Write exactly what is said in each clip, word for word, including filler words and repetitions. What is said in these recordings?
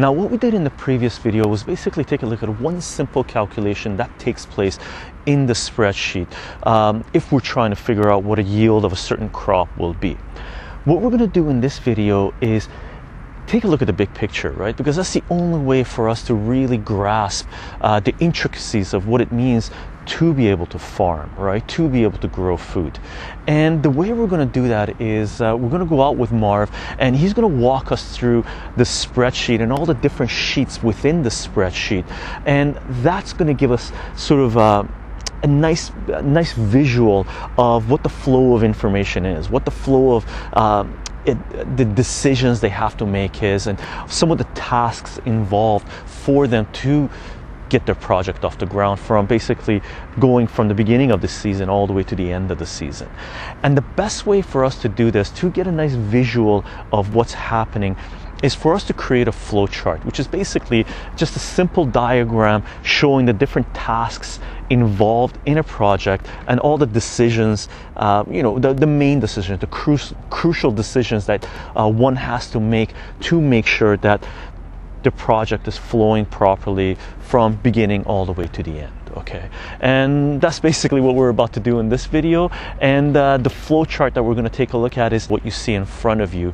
Now, what we did in the previous video was basically take a look at one simple calculation that takes place in the spreadsheet um, if we're trying to figure out what a yield of a certain crop will be. What we're going to do in this video is take a look at the big picture, right? Because that's the only way for us to really grasp uh, the intricacies of what it means to be able to farm, right? To be able to grow food. And the way we're going to do that is uh, we're going to go out with Marv, and he's going to walk us through the spreadsheet and all the different sheets within the spreadsheet. And that's going to give us sort of uh, a nice, a nice visual of what the flow of information is, what the flow of uh, It, the decisions they have to make is, and some of the tasks involved for them to get their project off the ground, from basically going from the beginning of the season all the way to the end of the season. And the best way for us to do this, to get a nice visual of what's happening, is for us to create a flow chart, which is basically just a simple diagram showing the different tasks involved in a project and all the decisions, uh, you know, the, the main decisions, the cru crucial decisions that uh, one has to make to make sure that the project is flowing properly from beginning all the way to the end. Okay, and that's basically what we're about to do in this video. And uh, the flow chart that we're going to take a look at is what you see in front of you,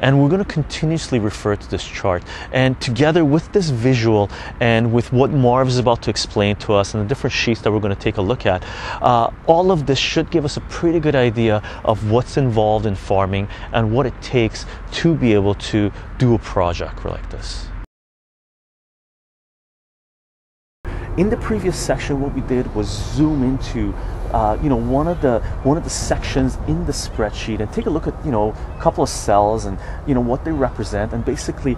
and we're going to continuously refer to this chart, and together with this visual and with what Marv is about to explain to us and the different sheets that we're going to take a look at, uh, all of this should give us a pretty good idea of what's involved in farming and what it takes to be able to do a project like this. In the previous section, what we did was zoom into uh, you know, one of the one of the sections in the spreadsheet and take a look at, you know, a couple of cells and, you know, what they represent, and basically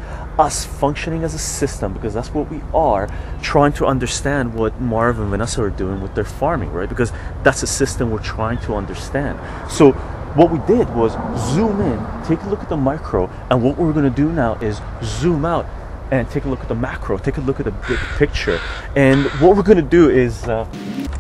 us functioning as a system, because that's what we are, trying to understand what Marv and Vanessa are doing with their farming, right? Because that's a system we're trying to understand. So what we did was zoom in, take a look at the micro, and what we're going to do now is zoom out and take a look at the macro, take a look at the big picture. And what we're gonna do is, uh,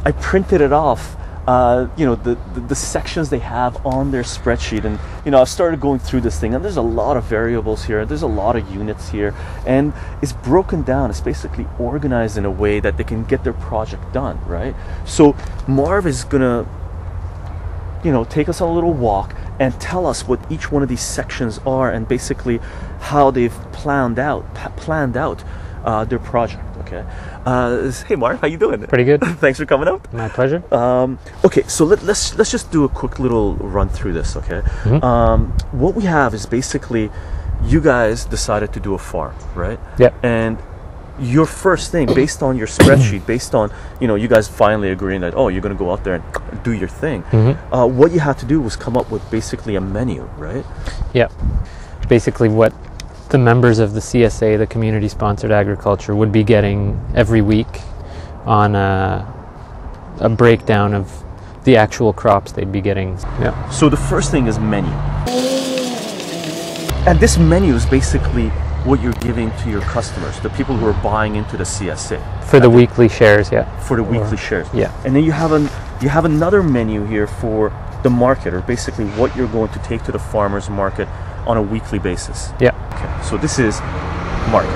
I printed it off, uh, you know, the, the, the sections they have on their spreadsheet. And, you know, I've started going through this thing, and there's a lot of variables here, there's a lot of units here, and it's broken down, it's basically organized in a way that they can get their project done, right? So Marv is gonna, you know, take us on a little walk and tell us what each one of these sections are, and basically how they've planned out planned out uh, their project. Okay. Uh, hey, Marv, how you doing? Pretty good. Thanks for coming up. My pleasure. Um, okay, so let, let's let's just do a quick little run through this. Okay. Mm-hmm. Um, what we have is basically, you guys decided to do a farm, right? Yeah. And your first thing, based on your spreadsheet, based on, you know, you guys finally agreeing that, oh, you're going to go out there and do your thing, mm-hmm. uh, what you had to do was come up with basically a menu, right? Yeah, basically what the members of the C S A, the community sponsored agriculture, would be getting every week on a, a breakdown of the actual crops they'd be getting. Yeah. So the first thing is menu, and this menu is basically what you're giving to your customers, the people who are buying into the C S A. For the weekly shares, yeah. For the weekly shares. Yeah. And then you have an you have another menu here for the market, or basically what you're going to take to the farmers market on a weekly basis. Yeah. Okay. So this is market.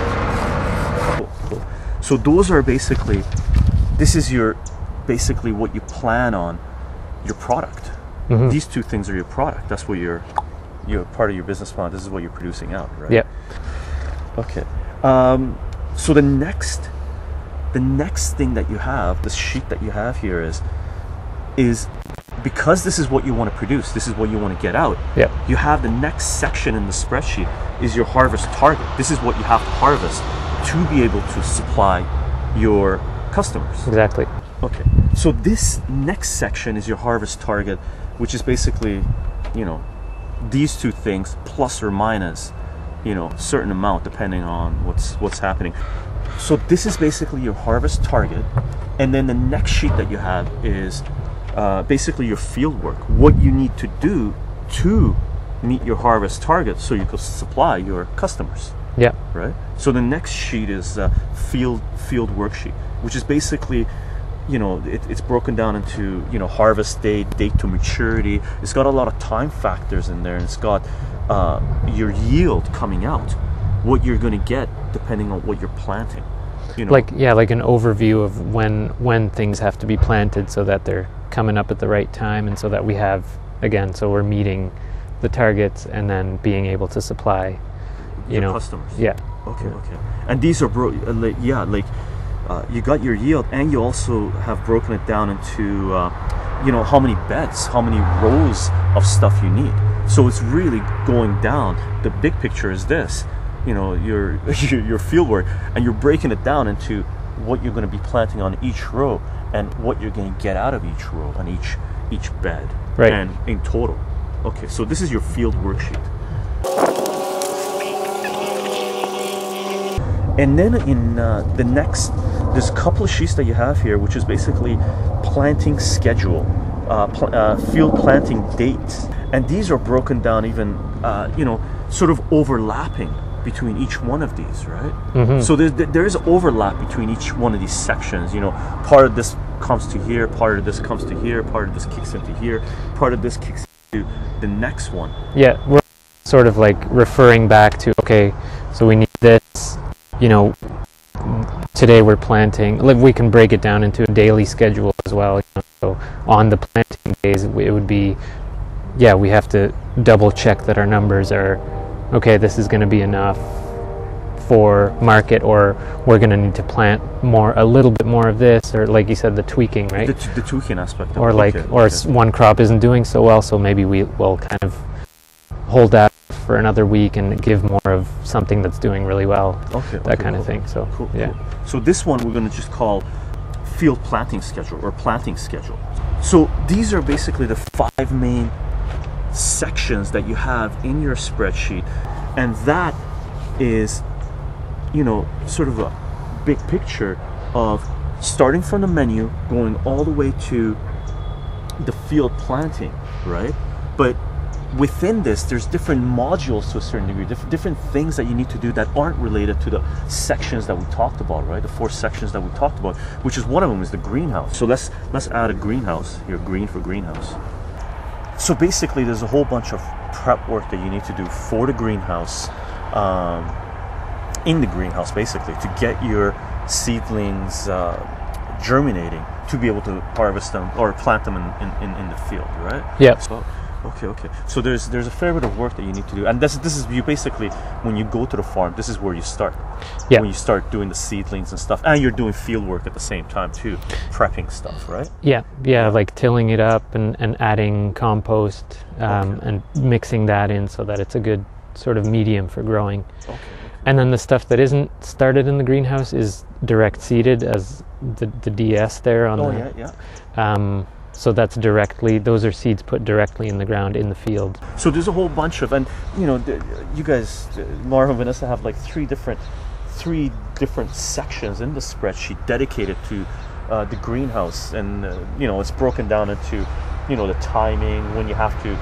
Cool, cool. So those are basically, this is your basically what you plan on your product. Mm-hmm. These two things are your product. That's what you're you're part of your business plan. This is what you're producing out, right? Yeah. Okay, um, so the next, the next thing that you have, this sheet that you have here is, is because this is what you want to produce, this is what you want to get out. Yeah. You have the next section in the spreadsheet is your harvest target. This is what you have to harvest to be able to supply your customers. Exactly. Okay, so this next section is your harvest target, which is basically, you know, these two things plus or minus, you know, certain amount depending on what's what's happening. So this is basically your harvest target, and then the next sheet that you have is uh, basically your field work, what you need to do to meet your harvest target so you can supply your customers. Yeah. Right? So the next sheet is uh, field field worksheet, which is basically, you know, it, it's broken down into, you know, harvest date, date to maturity. It's got a lot of time factors in there, and it's got uh, your yield coming out, what you're going to get depending on what you're planting. You know? Like, yeah, like an overview of when when things have to be planted so that they're coming up at the right time, and so that we have, again, so we're meeting the targets and then being able to supply, you your know, customers. Yeah. Okay, yeah. Okay. And these are, bro uh, like, yeah, like uh, you got your yield, and you also have broken it down into, uh, you know, how many beds, how many rows of stuff you need. So it's really going down. The big picture is this, you know, your your field work, and you're breaking it down into what you're going to be planting on each row and what you're going to get out of each row and each each bed, right? And in total. Okay, so this is your field worksheet. And then in uh, the next, there's a couple of sheets that you have here, which is basically planting schedule, uh, pl uh, field planting dates. And these are broken down even, uh, you know, sort of overlapping between each one of these, right? Mm-hmm. So there, there is overlap between each one of these sections. You know, part of this comes to here, part of this comes to here, part of this kicks into here, part of this kicks into the next one. Yeah, we're sort of like referring back to, okay, so we need this, you know, today we're planting. We can break it down into a daily schedule as well. You know? So on the planting days, it would be, yeah, we have to double check that our numbers are, okay, this is going to be enough for market, or we're going to need to plant more, a little bit more of this, or like you said, the tweaking, right? The, the tweaking aspect. Or like, okay, or okay. One crop isn't doing so well, so maybe we will kind of hold that for another week and give more of something that's doing really well. Okay. That okay, kind of okay. thing. So, cool, yeah. Cool. So this one we're going to just call field planting schedule or planting schedule. So these are basically the five main sections that you have in your spreadsheet, and that is, you know, sort of a big picture of starting from the menu going all the way to the field planting, right? But within this, there's different modules to a certain degree, diff different things that you need to do that aren't related to the sections that we talked about, right? The four sections that we talked about, which is one of them is the greenhouse. So let's let's add a greenhouse here, green for greenhouse. So basically, there's a whole bunch of prep work that you need to do for the greenhouse, um, in the greenhouse, basically, to get your seedlings uh, germinating, to be able to harvest them or plant them in, in, in the field, right? Yeah. So, okay, okay. So there's there's a fair bit of work that you need to do, and this this is you basically when you go to the farm, this is where you start. Yeah. When you start doing the seedlings and stuff, and you're doing field work at the same time too, prepping stuff, right? Yeah, yeah, like tilling it up and, and adding compost, um, okay. and mixing that in so that it's a good sort of medium for growing. Okay. And then the stuff that isn't started in the greenhouse is direct seeded, as the, the D S there on oh, the. Oh yeah, yeah. Um, so that's directly; those are seeds put directly in the ground in the field. So there's a whole bunch of, and you know, you guys, Marv and Vanessa, have like three different, three different sections in the spreadsheet dedicated to uh, the greenhouse, and uh, you know, it's broken down into, you know, the timing when you have to.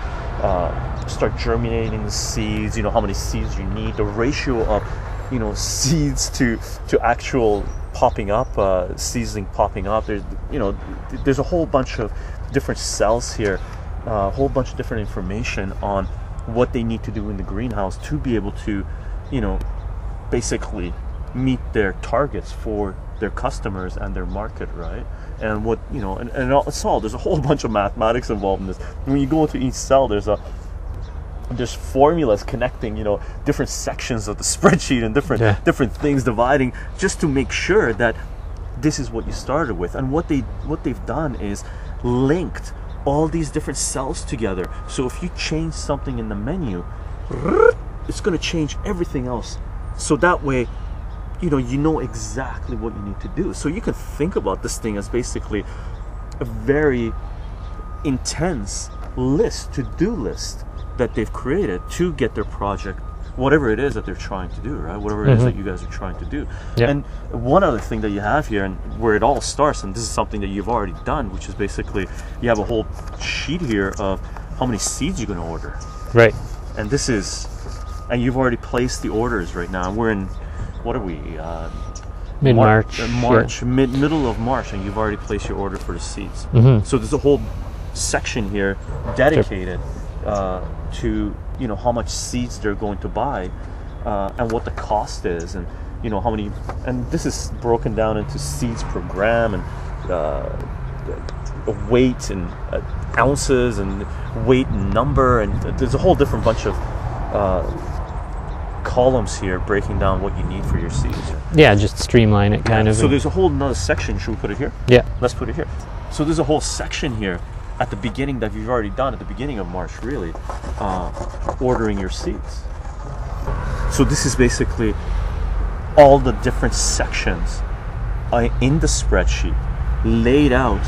Uh, start germinating the seeds, you know, how many seeds you need, the ratio of, you know, seeds to to actual popping up, uh, seedling popping up. There's, you know, there's a whole bunch of different cells here, a uh, whole bunch of different information on what they need to do in the greenhouse to be able to, you know, basically meet their targets for their customers and their market, right? And what, you know, and, and it's all, there's a whole bunch of mathematics involved in this. When you go into each cell, there's a there's formulas connecting, you know, different sections of the spreadsheet and different yeah. different things dividing, just to make sure that this is what you started with. And what they what they've done is linked all these different cells together. So if you change something in the menu, it's going to change everything else. So that way, you know, you know exactly what you need to do. So you can think about this thing as basically a very intense list, to-do list that they've created to get their project, whatever it is that they're trying to do, right? Whatever it mm-hmm. is that you guys are trying to do. Yep. And one other thing that you have here, and where it all starts, and this is something that you've already done, which is basically you have a whole sheet here of how many seeds you're going to order. Right. And this is, and you've already placed the orders right now. We're in, what are we? Uh, Mid-March. March, uh, March yeah. mid middle of March, and you've already placed your order for the seeds. Mm-hmm. So there's a whole section here dedicated uh, to, you know, how much seeds they're going to buy uh, and what the cost is, and you know how many, and this is broken down into seeds per gram and uh, weight and uh, ounces and weight and number, and there's a whole different bunch of uh, columns here breaking down what you need for your seeds. Yeah, just streamline it kind yeah. of. So there's a whole nother section. Should we put it here? Yeah. Let's put it here. So there's a whole section here at the beginning that you've already done at the beginning of March, really, uh, ordering your seeds. So this is basically all the different sections in the spreadsheet laid out,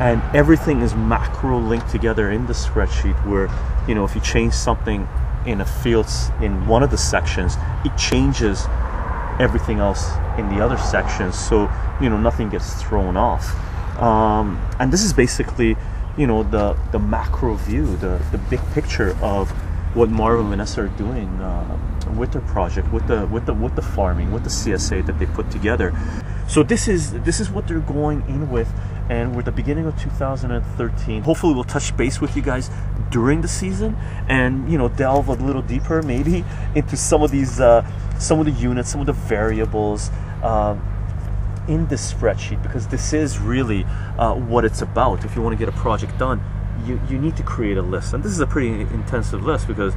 and everything is macro linked together in the spreadsheet where, you know, if you change something in a field in one of the sections, it changes everything else in the other sections, so you know nothing gets thrown off. Um, and this is basically, you know, the the macro view, the the big picture of what Marv and Vanessa are doing uh, with their project, with the with the with the farming, with the C S A that they put together. So this is this is what they're going in with, and we're at the beginning of two thousand thirteen. Hopefully we'll touch base with you guys during the season, and you know, delve a little deeper maybe into some of these, uh, some of the units, some of the variables uh, in this spreadsheet, because this is really uh, what it's about. If you want to get a project done, you, you need to create a list, and this is a pretty intensive list because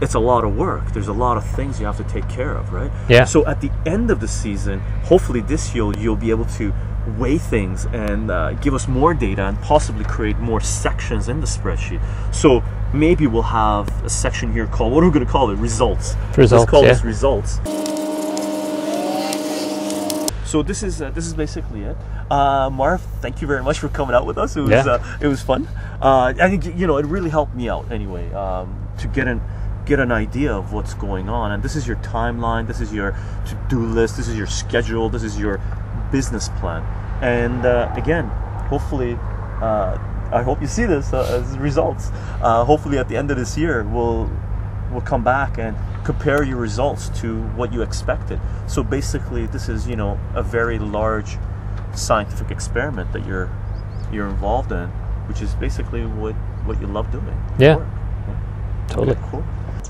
it's a lot of work. There's a lot of things you have to take care of, right? Yeah. So at the end of the season, hopefully this year you'll be able to weigh things and uh, give us more data and possibly create more sections in the spreadsheet. So maybe we'll have a section here called, what are we going to call it? Results. Results. Let's call yeah. this results. So this is uh, this is basically it. Uh, Marv, thank you very much for coming out with us. It was yeah. uh, it was fun. Uh, I think you know it really helped me out anyway um, to get an get an idea of what's going on. And this is your timeline. This is your to-do list. This is your schedule. This is your business plan. And uh, again, hopefully, uh, I hope you see this uh, as results. Uh, hopefully, at the end of this year, we'll we'll come back and compare your results to what you expected. So basically, this is you know a very large scientific experiment that you're you're involved in, which is basically what what you love doing. Yeah, yeah. Totally. Okay, cool.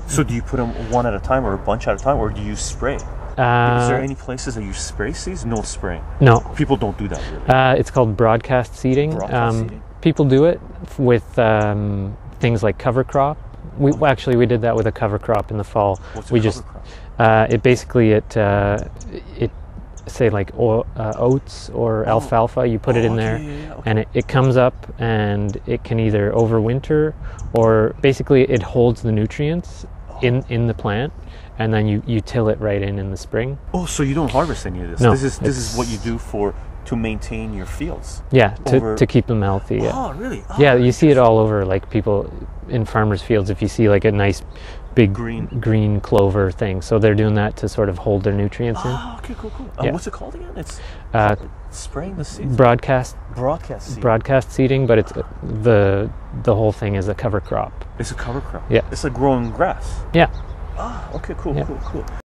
So do you put them one at a time or a bunch at a time, or do you spray? Uh, Is there any places that you spray seeds? No spraying. No. People don't do that really. Uh, it's called broadcast seeding. Broadcast um, seeding. People do it with um, things like cover crop. We well, actually we did that with a cover crop in the fall. What's a we cover just crop? Uh, it basically it uh, it say like o uh, oats or oh. alfalfa. You put oh, it in okay, there, yeah, yeah, okay. and it, it comes up, and it can either overwinter or basically it holds the nutrients oh. in in the plant. And then you, you till it right in in the spring. Oh, so you don't harvest any of this? No, this is this is what you do for to maintain your fields. Yeah, to, to keep them healthy. Yeah. Oh, really? Oh, yeah, you see it all over, like people in farmers' fields. If you see like a nice big green green clover thing, so they're doing that to sort of hold their nutrients oh, in. Oh, okay, cool, cool. Yeah. Uh, what's it called again? It's uh, spraying the seeds. Broadcast. Broadcast. Seeding. Broadcast seeding, but it's the the whole thing is a cover crop. It's a cover crop. Yeah. It's like growing grass. Yeah. Ah, okay, cool, yeah. cool, cool.